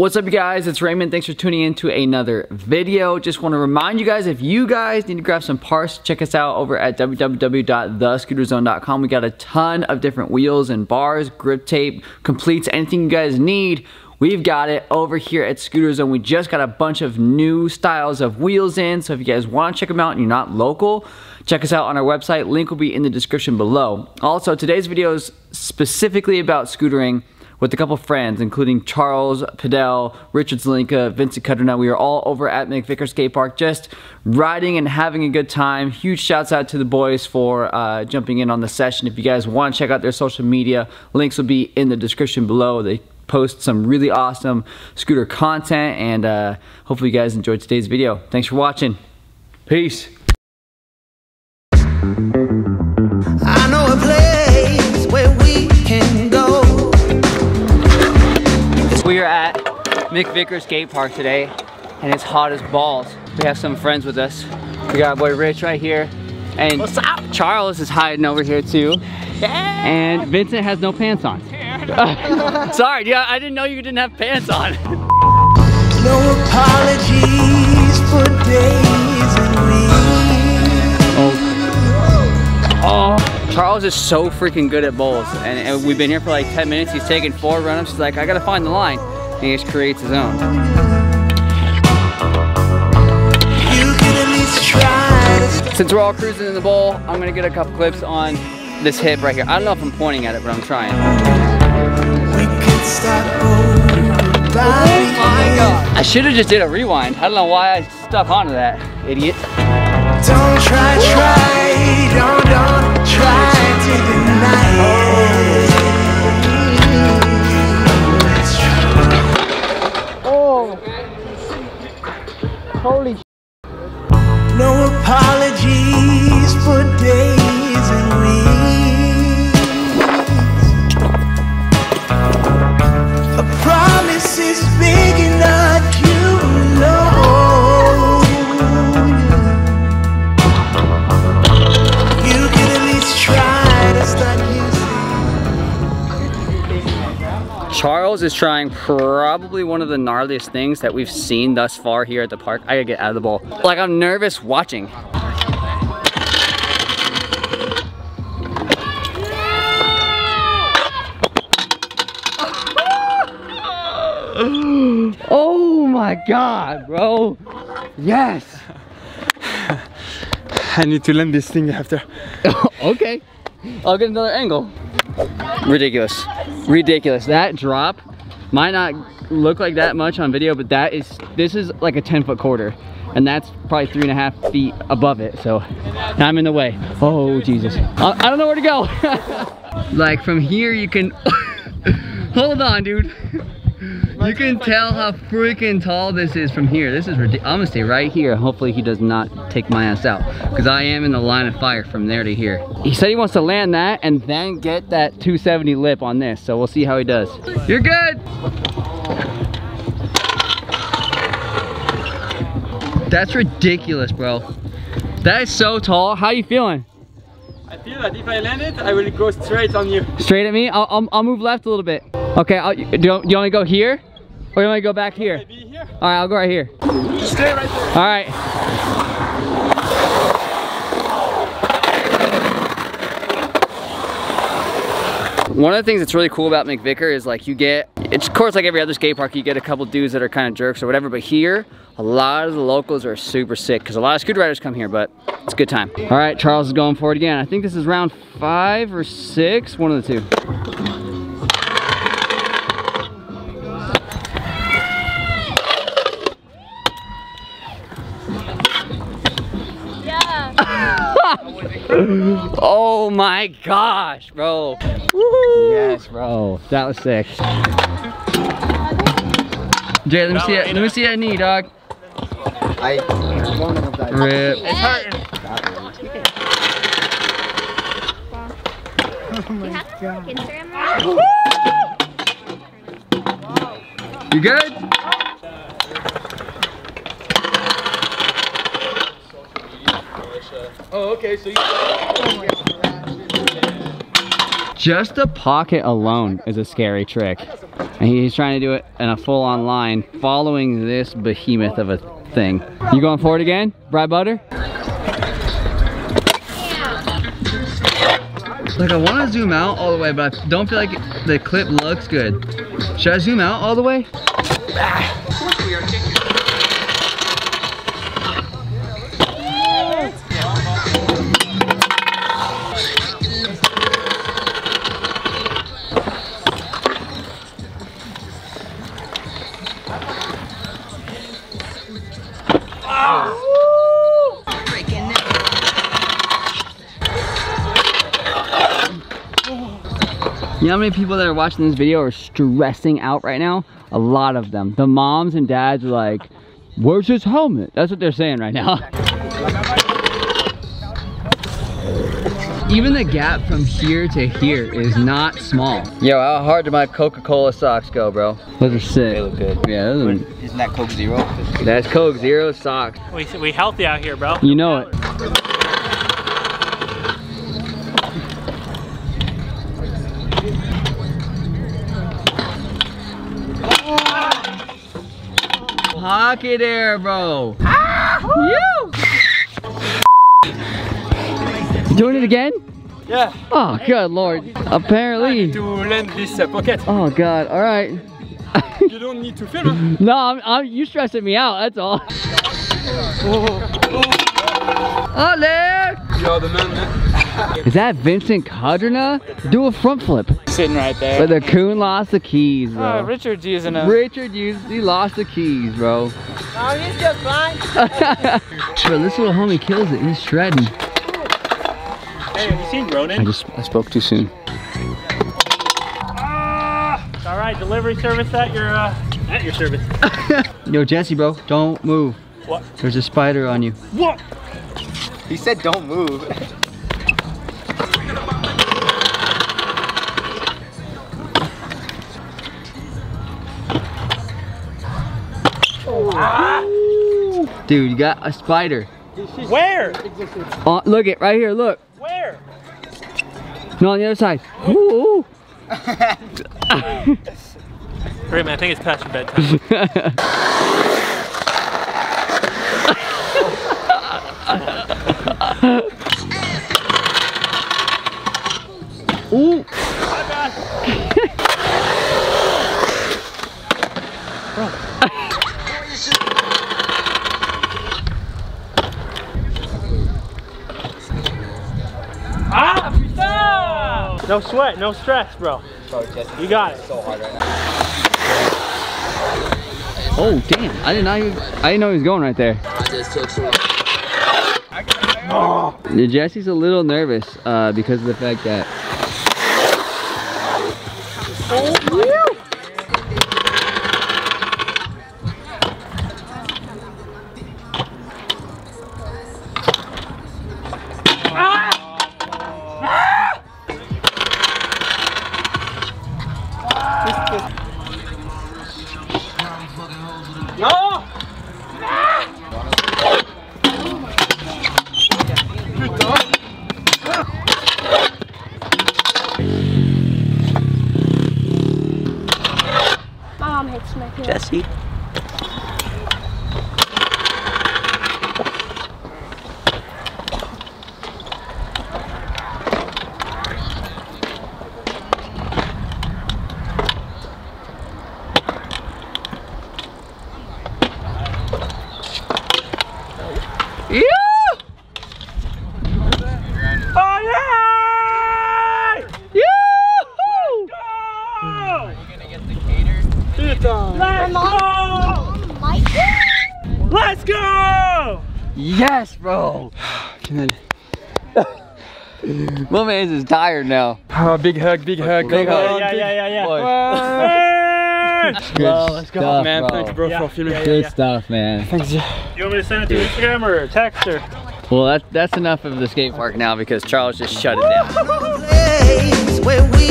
What's up, you guys? It's Raymond. Thanks for tuning in to another video. Just want to remind you guys, if you guys need to grab some parts, check us out over at www.thescooterzone.com. We got a ton of different wheels and bars, grip tape, completes, anything you guys need. We've got it over here at Scooter Zone. We just got a bunch of new styles of wheels in, so if you guys want to check them out and you're not local, check us out on our website. Link will be in the description below. Also, today's video is specifically about scootering with a couple friends, including Charles Padel, Richard Zelinka, Vincent Kudrna. We are all over at McVicker Skate Park just riding and having a good time. Huge shouts out to the boys for jumping in on the session. If you guys want to check out their social media, links will be in the description below. They post some really awesome scooter content, and hopefully you guys enjoyed today's video. Thanks for watching. Peace. I know a place where we can go. We are at McVicker Skate Park today, and it's hot as balls. We have some friends with us. We got our boy Rich right here, and what's up? Charles is hiding over here too. Yeah. And Vincent has no pants on. Sorry, yeah, I didn't know you didn't have pants on. No apologies for days and weeks. Oh, Charles is so freaking good at bowls, and we've been here for like 10 minutes. He's taking four run-ups. He's like, I gotta find the line, and he just creates his own. Since we're all cruising in the bowl, I'm gonna get a couple clips on this hip right here. I don't know if I'm pointing at it, but I'm trying. Oh my God. I should have just did a rewind. I don't know why I stuck onto that, idiot. Don't try to deny it. Oh, holy shit. No apologies for days and weeks. Is big enough, you know. You can at least try to start using. Charles is trying probably one of the gnarliest things that we've seen thus far here at the park. I gotta get out of the bowl. Like, I'm nervous watching. Oh my God, bro. Yes. I need to land this thing after. Okay. I'll get another angle. Ridiculous. Ridiculous. That drop might not look like that much on video, but that is, this is like a 10-foot quarter, and that's probably 3.5 feet above it. So now I'm in the way. Oh, Jesus. I don't know where to go. Like from here you can, hold on, dude. You can tell how freaking tall this is from here. This is ridiculous. I'm gonna stay right here. Hopefully he does not take my ass out, because I am in the line of fire from there to here. He said he wants to land that and then get that 270 lip on this. So we'll see how he does. You're good. That's ridiculous, bro. That is so tall. How you feeling? I feel that if I land it, I will go straight on you. Straight at me? I'll move left a little bit. Okay, do you want to go here? Or do you want to go back here? All right, I'll go right here. Just stay right there. All right. One of the things that's really cool about McVicker is, like, you get, it's of course like every other skate park, you get a couple dudes that are kind of jerks or whatever, but here, a lot of the locals are super sick because a lot of scooter riders come here, but it's a good time. All right, Charles is going for it again. I think this is round 5 or 6, one of the two. Oh my gosh, bro. Woo-hoo. Yes, bro. That was sick. Jay, let me see it. Let me see that knee, dog. Rip. It's hurting. Oh my God. You good? Oh, okay, so you... Just the pocket alone is a scary trick. and he's trying to do it in a full-on line, following this behemoth of a thing. You going for it again, Bry Butter? Like, I want to zoom out all the way, but I don't feel like the clip looks good. Should I zoom out all the way? You know how many people that are watching this video are stressing out right now? A lot of them. The moms and dads are like, where's his helmet? That's what they're saying right now. Even the gap from here to here is not small. Yo, how hard do my Coca-Cola socks go, bro? Those are sick. They look good. Yeah, those are... Isn't that Coke Zero? That's Coke Zero socks. We healthy out here, bro. You know it. Pocket air, bro. You doing it again? Yeah. Oh, good lord. Apparently. To land this pocket. Oh god. All right. You don't need to film. No, you stressing me out. That's all. Oh, you're the man, man. Is that Vincent Kudrna? Do a front flip. Sitting right there. But the coon lost the keys, bro. Oh, Richard's using them. He lost the keys, bro. Oh, he's just fine. Bro, this little homie kills it. He's shredding. Hey, have you seen Ronan? I spoke too soon. All right, delivery service at your service. Yo, Jesse, bro, don't move. What? There's a spider on you. What? He said don't move. Dude, you got a spider. Where? Oh, look it, right here, look. Where? No, on the other side. Ooh. Great, man, I think it's past your bedtime. Ooh. No sweat, no stress, bro. You got it. So hard right now. Oh damn! I didn't know he was going right there. Oh. Jesse's a little nervous because of the fact that. Jesse. Let's go! Yes, bro! Good. My man's is tired now. Oh, big hug, big hug. Big hug. Yeah. Good stuff, man. Bro. Thanks, bro, for filming. Good stuff, man. Thanks. You want me to send it to Instagram or text or? Well, that's enough of the skate park now because Charles just shut it down.